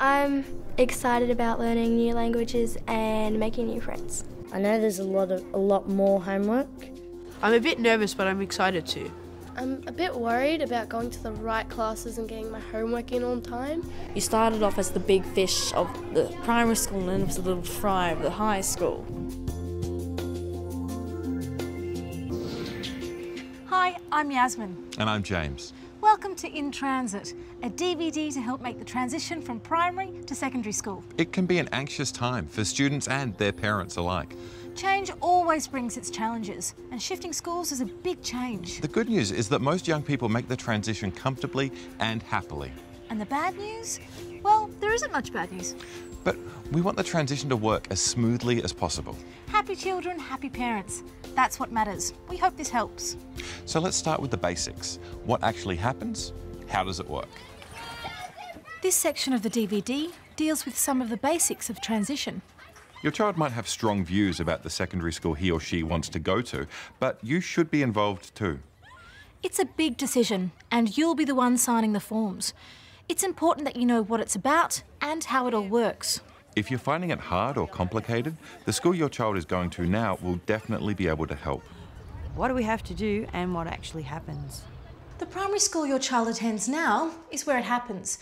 I'm excited about learning new languages and making new friends. I know there's a lot more homework. I'm a bit nervous, but I'm excited too. I'm a bit worried about going to the right classes and getting my homework in on time. You started off as the big fish of the primary school and then it was the little fry of the high school. Hi, I'm Yasmin. And I'm James. Welcome to In Transit, a DVD to help make the transition from primary to secondary school. It can be an anxious time for students and their parents alike. Change always brings its challenges, and shifting schools is a big change. The good news is that most young people make the transition comfortably and happily. And the bad news? Well, there isn't much bad news. But we want the transition to work as smoothly as possible. Happy children, happy parents. That's what matters. We hope this helps. So let's start with the basics. What actually happens? How does it work? This section of the DVD deals with some of the basics of transition. Your child might have strong views about the secondary school he or she wants to go to, but you should be involved too. It's a big decision, and you'll be the one signing the forms. It's important that you know what it's about and how it all works. If you're finding it hard or complicated, the school your child is going to now will definitely be able to help. What do we have to do and what actually happens? The primary school your child attends now is where it happens.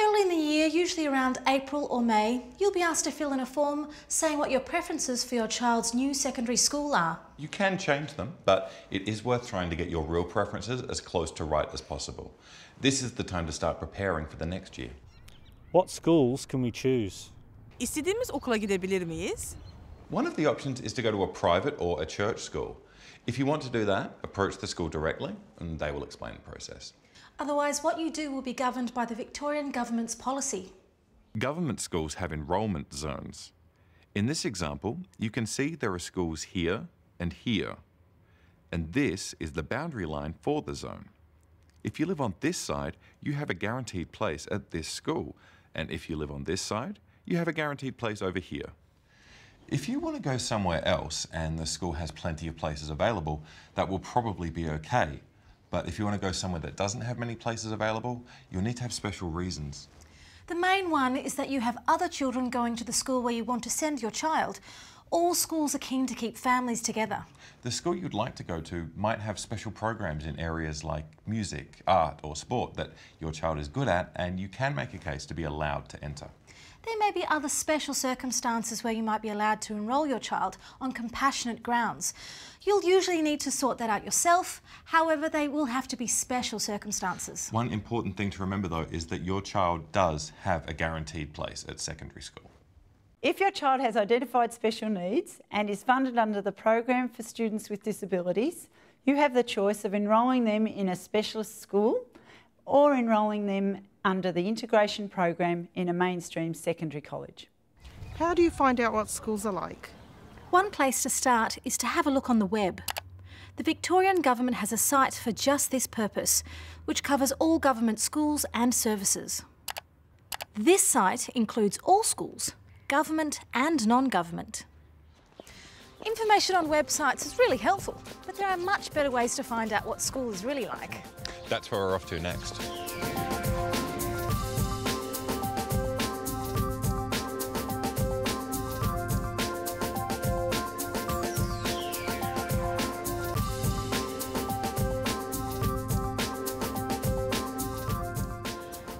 Early in the year, usually around April or May, you'll be asked to fill in a form saying what your preferences for your child's new secondary school are. You can change them, but it is worth trying to get your real preferences as close to right as possible. This is the time to start preparing for the next year. What schools can we choose? İstediğimiz okula gidebilir miyiz? One of the options is to go to a private or a church school. If you want to do that, approach the school directly and they will explain the process. Otherwise, what you do will be governed by the Victorian government's policy. Government schools have enrolment zones. In this example, you can see there are schools here and here, and this is the boundary line for the zone. If you live on this side, you have a guaranteed place at this school, and if you live on this side, you have a guaranteed place over here. If you want to go somewhere else and the school has plenty of places available, that will probably be okay. But if you want to go somewhere that doesn't have many places available, you'll need to have special reasons. The main one is that you have other children going to the school where you want to send your child. All schools are keen to keep families together. The school you'd like to go to might have special programs in areas like music, art or sport that your child is good at, and you can make a case to be allowed to enter. There may be other special circumstances where you might be allowed to enrol your child on compassionate grounds. You'll usually need to sort that out yourself, however they will have to be special circumstances. One important thing to remember though is that your child does have a guaranteed place at secondary school. If your child has identified special needs and is funded under the Program for Students with Disabilities, you have the choice of enrolling them in a specialist school or enrolling them under the integration program in a mainstream secondary college. How do you find out what schools are like? One place to start is to have a look on the web. The Victorian government has a site for just this purpose, which covers all government schools and services. This site includes all schools, government and non-government. Information on websites is really helpful, but there are much better ways to find out what school is really like. That's where we're off to next.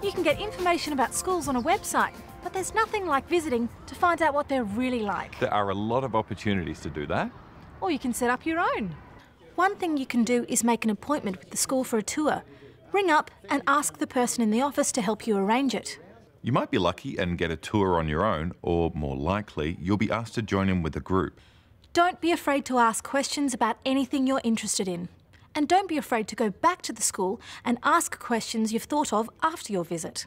You can get information about schools on a website, but there's nothing like visiting to find out what they're really like. There are a lot of opportunities to do that. Or you can set up your own. One thing you can do is make an appointment with the school for a tour. Ring up and ask the person in the office to help you arrange it. You might be lucky and get a tour on your own, or more likely, you'll be asked to join in with a group. Don't be afraid to ask questions about anything you're interested in. And don't be afraid to go back to the school and ask questions you've thought of after your visit.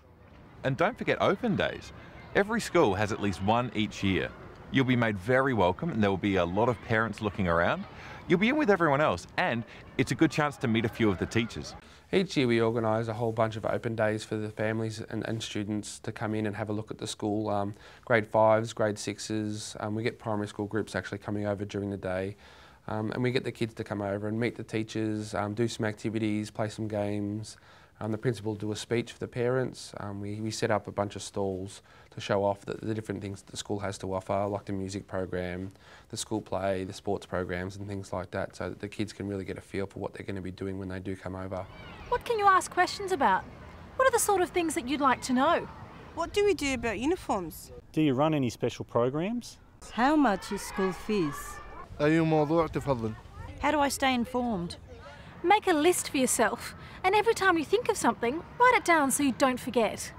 And don't forget open days. Every school has at least one each year. You'll be made very welcome and there will be a lot of parents looking around. You'll be in with everyone else and it's a good chance to meet a few of the teachers. Each year we organise a whole bunch of open days for the families and students to come in and have a look at the school. Grade 5s, grade 6s, we get primary school groups actually coming over during the day. And we get the kids to come over and meet the teachers, do some activities, play some games, The principal will do a speech for the parents. We set up a bunch of stalls to show off the different things the school has to offer, like the music program, the school play, the sports programs and things like that, so that the kids can really get a feel for what they're going to be doing when they do come over. What can you ask questions about? What are the sort of things that you'd like to know? What do we do about uniforms? Do you run any special programs? How much is school fees? How do I stay informed? Make a list for yourself, and every time you think of something, write it down so you don't forget.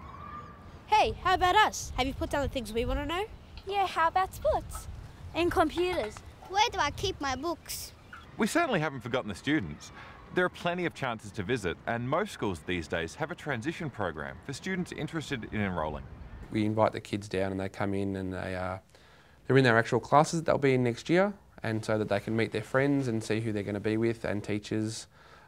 Hey, how about us? Have you put down the things we want to know? Yeah, how about sports? And computers. Where do I keep my books? We certainly haven't forgotten the students. There are plenty of chances to visit, and most schools these days have a transition program for students interested in enrolling. We invite the kids down and they come in and they're in their actual classes that they'll be in next year, and so that they can meet their friends and see who they're going to be with and teachers,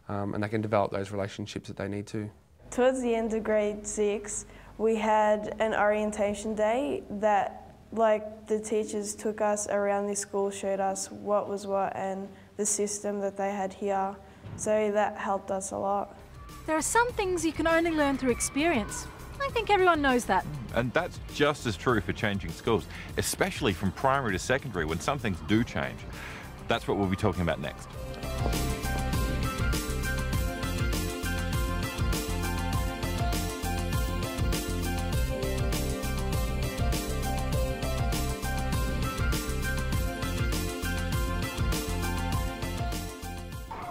and they can develop those relationships that they need to. Towards the end of grade 6 we had an orientation day that the teachers took us around the school, showed us what was what and the system that they had here, so that helped us a lot. There are some things you can only learn through experience. I think everyone knows that. And that's just as true for changing schools, especially from primary to secondary when some things do change. That's what we'll be talking about next.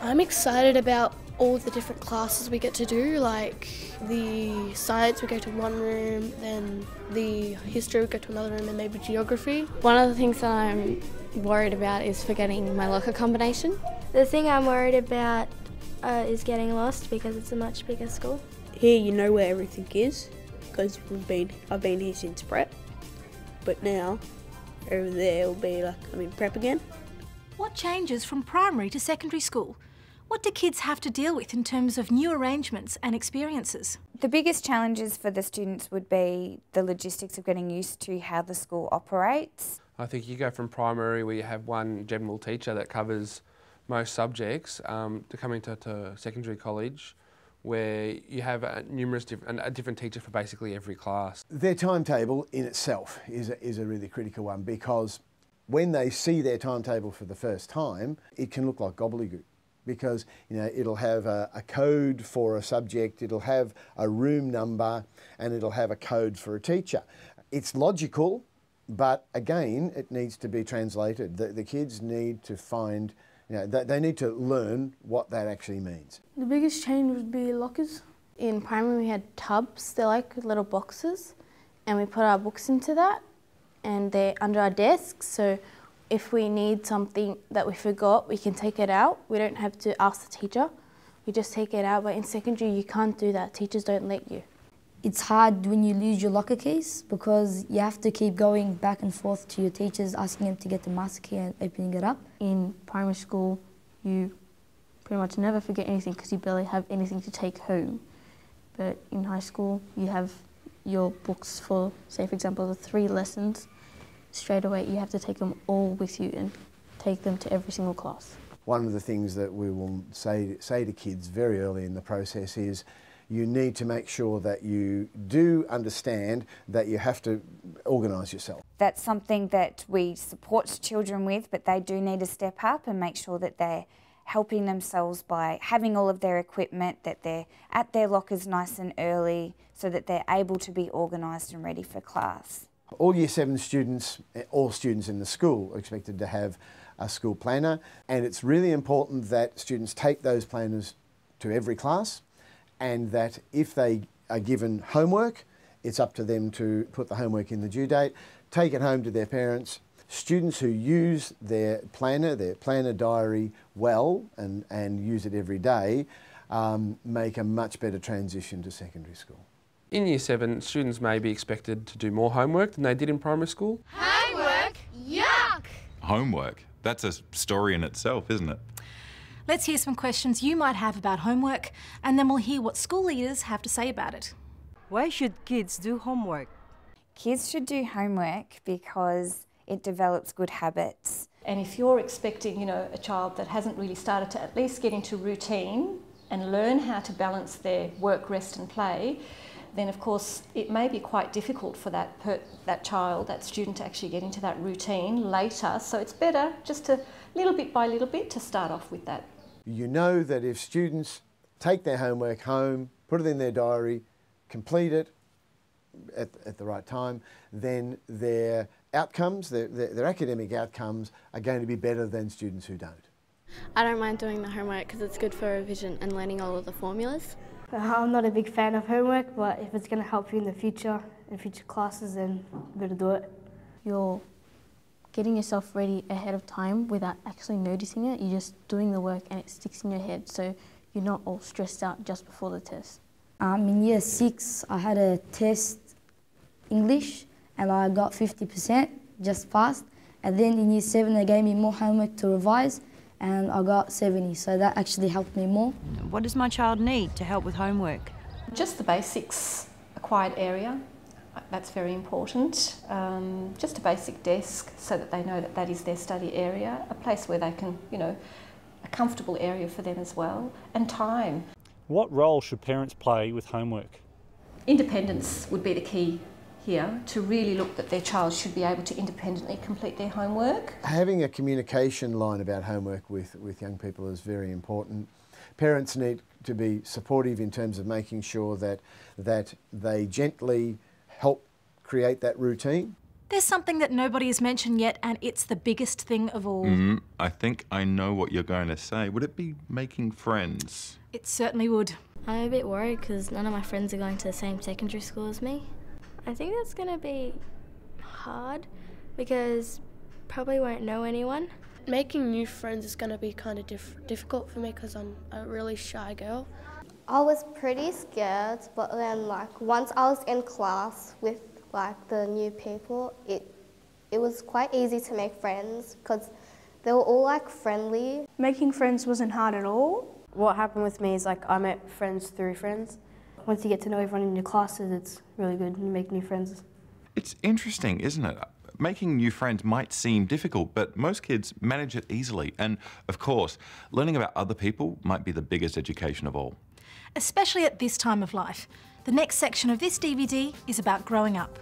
I'm excited about all the different classes we get to do, like the science we go to one room, then the history we go to another room, and maybe geography. One of the things that I'm worried about is forgetting my locker combination. The thing I'm worried about is getting lost, because it's a much bigger school. Here you know where everything is, because I've been here since prep, but now over there will be like I'm in prep again. What changes from primary to secondary school? What do kids have to deal with in terms of new arrangements and experiences? The biggest challenges for the students would be the logistics of getting used to how the school operates. I think you go from primary where you have one general teacher that covers most subjects to coming to secondary college where you have a different teacher for basically every class. Their timetable in itself is a really critical one, because when they see their timetable for the first time, it can look like gobbledygook. Because it'll have a code for a subject, it'll have a room number, and it'll have a code for a teacher. It's logical, but again, it needs to be translated. The kids need to find, they need to learn what that actually means. The biggest change would be lockers. In primary, we had tubs. They're like little boxes, and we put our books into that, and they're under our desks. So if we need something that we forgot, we can take it out. We don't have to ask the teacher. We just take it out. But in secondary, you can't do that. Teachers don't let you. It's hard when you lose your locker keys, because you have to keep going back and forth to your teachers, asking them to get the master key and opening it up. In primary school, you pretty much never forget anything because you barely have anything to take home. But in high school, you have your books for, say, for example, the 3 lessons. Straight away, you have to take them all with you and take them to every single class. One of the things that we will say to kids very early in the process is you need to make sure that you do understand that you have to organise yourself. That's something that we support children with, but they do need to step up and make sure that they're helping themselves by having all of their equipment, that they're at their lockers nice and early so that they're able to be organised and ready for class. All Year 7 students, all students in the school, are expected to have a school planner, and it's really important that students take those planners to every class, and that if they are given homework, it's up to them to put the homework in the due date, take it home to their parents. Students who use their planner diary well and use it every day, make a much better transition to secondary school. In Year 7, students may be expected to do more homework than they did in primary school. Homework? Yuck! Homework? That's a story in itself, isn't it? Let's hear some questions you might have about homework, and then we'll hear what school leaders have to say about it. Why should kids do homework? Kids should do homework because it develops good habits. And if you're expecting, a child that hasn't really started to at least get into routine, and learn how to balance their work, rest and play, then of course it may be quite difficult for that student to actually get into that routine later. So it's better just to little bit by little bit to start off with that. You know that if students take their homework home, put it in their diary, complete it at the right time, then their outcomes, their academic outcomes are going to be better than students who don't. I don't mind doing the homework because it's good for revision and learning all of the formulas. I'm not a big fan of homework, but if it's going to help you in the future, in future classes, then you better do it. You're getting yourself ready ahead of time without actually noticing it. You're just doing the work and it sticks in your head, so you're not all stressed out just before the test. In year 6, I had a test, English, and I got 50%, just passed. And then in year 7, they gave me more homework to revise, and I got 70, so that actually helped me more. What does my child need to help with homework? Just the basics, a quiet area, that's very important. Just a basic desk so that they know that that is their study area, a place where they can, you know, a comfortable area for them as well, and time. What role should parents play with homework? Independence would be the key here, to really look that their child should be able to independently complete their homework. Having a communication line about homework with young people is very important. Parents need to be supportive in terms of making sure that they gently help create that routine. There's something that nobody has mentioned yet, and it's the biggest thing of all. I think I know what you're going to say. Would it be making friends? It certainly would. I'm a bit worried because none of my friends are going to the same secondary school as me. I think that's going to be hard because probably won't know anyone. Making new friends is going to be kind of difficult for me because I'm a really shy girl. I was pretty scared, but then once I was in class with the new people, it was quite easy to make friends because they were all friendly. Making friends wasn't hard at all. What happened with me is I met friends through friends. Once you get to know everyone in your classes, it's really good to make new friends. It's interesting, isn't it? Making new friends might seem difficult, but most kids manage it easily. And of course, learning about other people might be the biggest education of all. Especially at this time of life. The next section of this DVD is about growing up.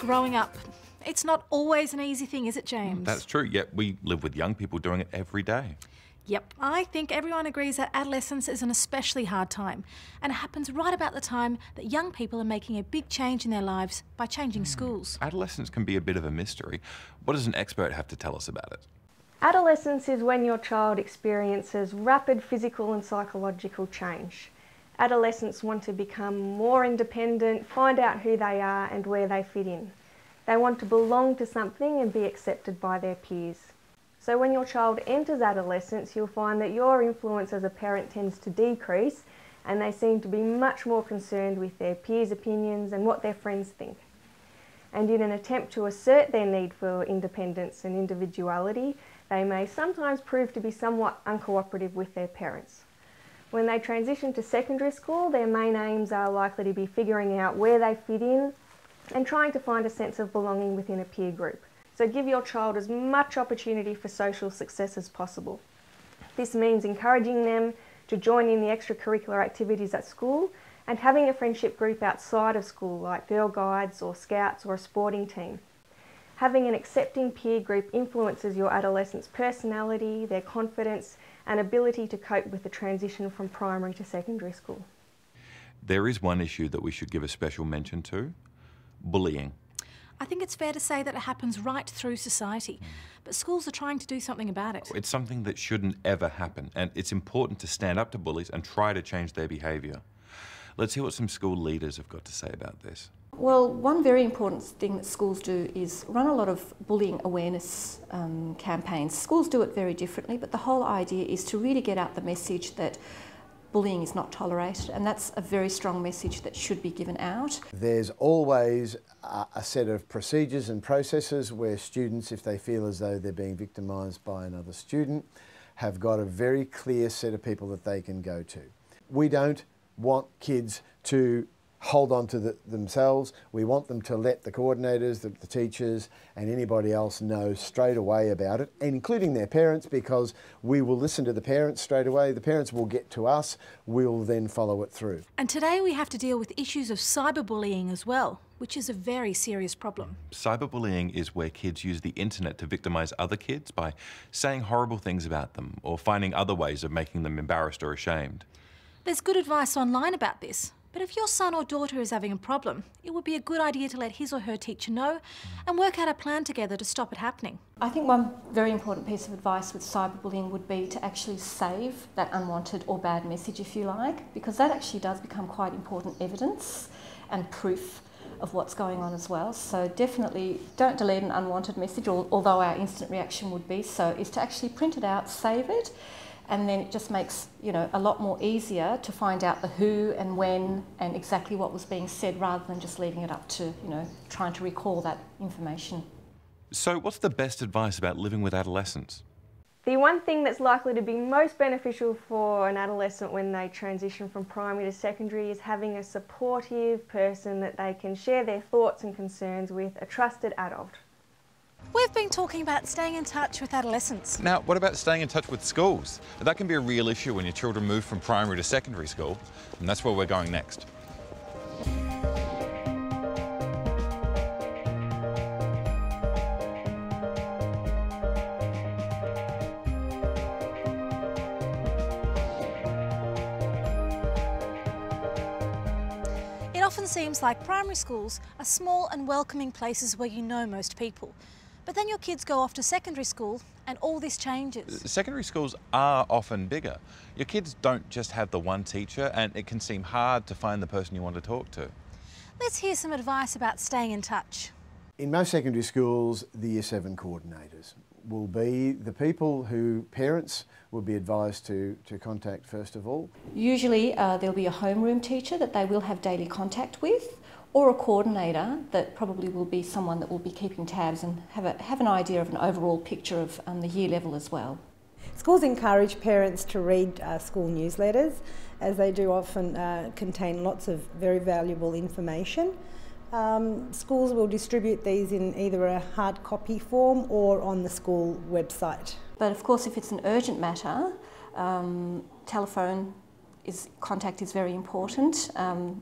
Growing up, it's not always an easy thing, is it, James? That's true, yet we live with young people doing it every day. Yep, I think everyone agrees that adolescence is an especially hard time, and it happens right about the time that young people are making a big change in their lives by changing schools. Adolescence can be a bit of a mystery. What does an expert have to tell us about it? Adolescence is when your child experiences rapid physical and psychological change. Adolescents want to become more independent, find out who they are and where they fit in. They want to belong to something and be accepted by their peers. So when your child enters adolescence, you'll find that your influence as a parent tends to decrease, and they seem to be much more concerned with their peers' opinions and what their friends think. And in an attempt to assert their need for independence and individuality, they may sometimes prove to be somewhat uncooperative with their parents. When they transition to secondary school, their main aims are likely to be figuring out where they fit in and trying to find a sense of belonging within a peer group. So give your child as much opportunity for social success as possible. This means encouraging them to join in the extracurricular activities at school and having a friendship group outside of school, like Girl Guides or Scouts or a sporting team. Having an accepting peer group influences your adolescent's personality, their confidence, and ability to cope with the transition from primary to secondary school. There is one issue that we should give a special mention to: bullying. I think it's fair to say that it happens right through society, but schools are trying to do something about it. It's something that shouldn't ever happen, and it's important to stand up to bullies and try to change their behaviour. Let's hear what some school leaders have got to say about this. Well, one very important thing that schools do is run a lot of bullying awareness campaigns. Schools do it very differently, but the whole idea is to really get out the message that bullying is not tolerated, and that's a very strong message that should be given out. There's always a set of procedures and processes where students, if they feel as though they're being victimised by another student, have got a very clear set of people that they can go to. We don't want kids to hold on to themselves. We want them to let the coordinators, the teachers and anybody else know straight away about it, including their parents, because we will listen to the parents straight away. The parents will get to us. We'll then follow it through. And today we have to deal with issues of cyberbullying as well, which is a very serious problem. Cyberbullying is where kids use the internet to victimise other kids by saying horrible things about them or finding other ways of making them embarrassed or ashamed. There's good advice online about this, but if your son or daughter is having a problem, it would be a good idea to let his or her teacher know and work out a plan together to stop it happening. I think one very important piece of advice with cyberbullying would be to actually save that unwanted or bad message, if you like, because that actually does become quite important evidence and proof of what's going on as well. So definitely don't delete an unwanted message, although our instant reaction would be so, is to actually print it out, save it, and then it just makes, you know, a lot more easier to find out the who and when and exactly what was being said, rather than just leaving it up to, you know, trying to recall that information. So what's the best advice about living with adolescents? The one thing that's likely to be most beneficial for an adolescent when they transition from primary to secondary is having a supportive person that they can share their thoughts and concerns with, a trusted adult. We've been talking about staying in touch with adolescents. Now, what about staying in touch with schools? That can be a real issue when your children move from primary to secondary school, and that's where we're going next. It often seems like primary schools are small and welcoming places where you know most people. But then your kids go off to secondary school and all this changes. Secondary schools are often bigger. Your kids don't just have the one teacher, and it can seem hard to find the person you want to talk to. Let's hear some advice about staying in touch. In most secondary schools, the Year 7 coordinators will be the people who parents will be advised to contact first of all. Usually there'll be a homeroom teacher that they will have daily contact with, or a coordinator that probably will be someone that will be keeping tabs and have an idea of an overall picture of the year level as well. Schools encourage parents to read school newsletters, as they do often contain lots of very valuable information. Schools will distribute these in either a hard copy form or on the school website. But of course, if it's an urgent matter, telephone contact is very important.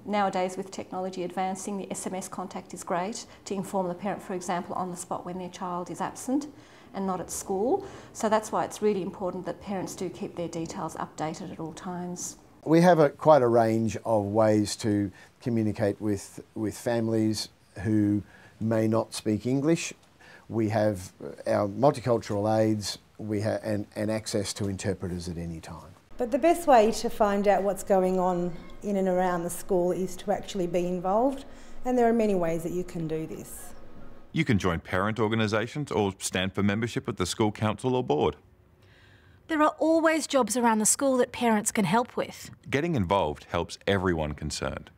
Nowadays, with technology advancing, the SMS contact is great to inform the parent, for example, on the spot when their child is absent and not at school. So that's why it's really important that parents do keep their details updated at all times. We have quite a range of ways to communicate with families who may not speak English. We have our multicultural aids, we have and access to interpreters at any time. But the best way to find out what's going on in and around the school is to actually be involved, and there are many ways that you can do this. You can join parent organisations or stand for membership at the school council or board. There are always jobs around the school that parents can help with. Getting involved helps everyone concerned.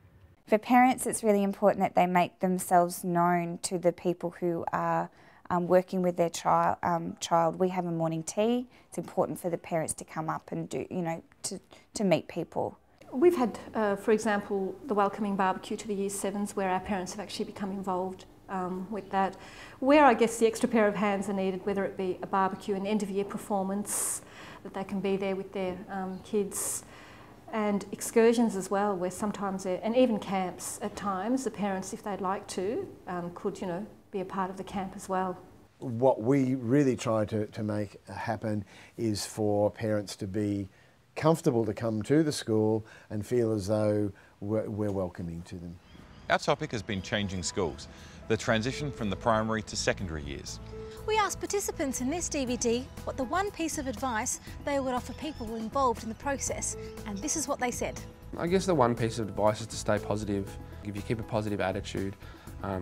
For parents, it's really important that they make themselves known to the people who are working with their child. We have a morning tea. It's important for the parents to come up and do, you know, to meet people. We've had, for example, the welcoming barbecue to the Year 7s, where our parents have actually become involved with that. Where I guess the extra pair of hands are needed, whether it be a barbecue, an end of year performance, that they can be there with their kids, and excursions as well, where sometimes, and even camps at times, the parents, if they'd like to, could, you know, be a part of the camp as well. What we really try to make happen is for parents to be comfortable to come to the school and feel as though we're welcoming to them. Our topic has been changing schools, the transition from the primary to secondary years. We asked participants in this DVD what the one piece of advice they would offer people involved in the process, and this is what they said. I guess the one piece of advice is to stay positive. If you keep a positive attitude,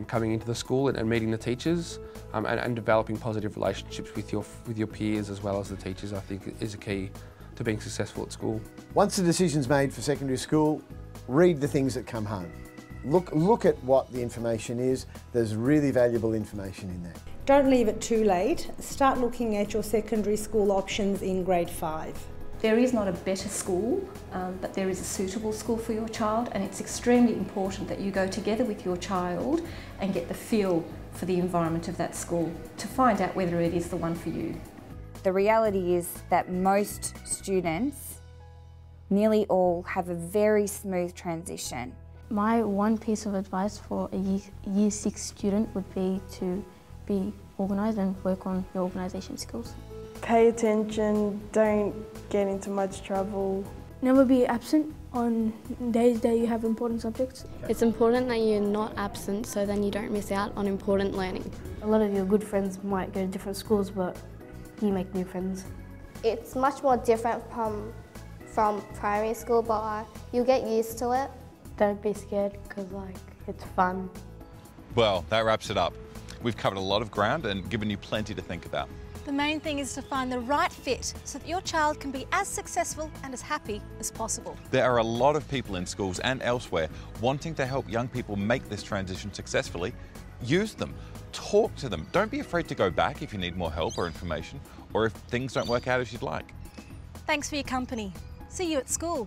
coming into the school and meeting the teachers and developing positive relationships with your peers as well as the teachers, I think is a key to being successful at school. Once the decision's made for secondary school, read the things that come home. Look at what the information is. There's really valuable information in there. Don't leave it too late. Start looking at your secondary school options in grade 5. There is not a better school, but there is a suitable school for your child, and it's extremely important that you go together with your child and get the feel for the environment of that school to find out whether it is the one for you. The reality is that most students, nearly all, have a very smooth transition. My one piece of advice for a year 6 student would be to be organised and work on your organisation skills. Pay attention, don't get into much trouble. Never be absent on days that you have important subjects. It's important that you're not absent so then you don't miss out on important learning. A lot of your good friends might go to different schools, but you make new friends. It's much more different from primary school, but you get used to it. Don't be scared, because it's fun. Well, that wraps it up. We've covered a lot of ground and given you plenty to think about. The main thing is to find the right fit so that your child can be as successful and as happy as possible. There are a lot of people in schools and elsewhere wanting to help young people make this transition successfully. Use them, talk to them. Don't be afraid to go back if you need more help or information, or if things don't work out as you'd like. Thanks for your company. See you at school.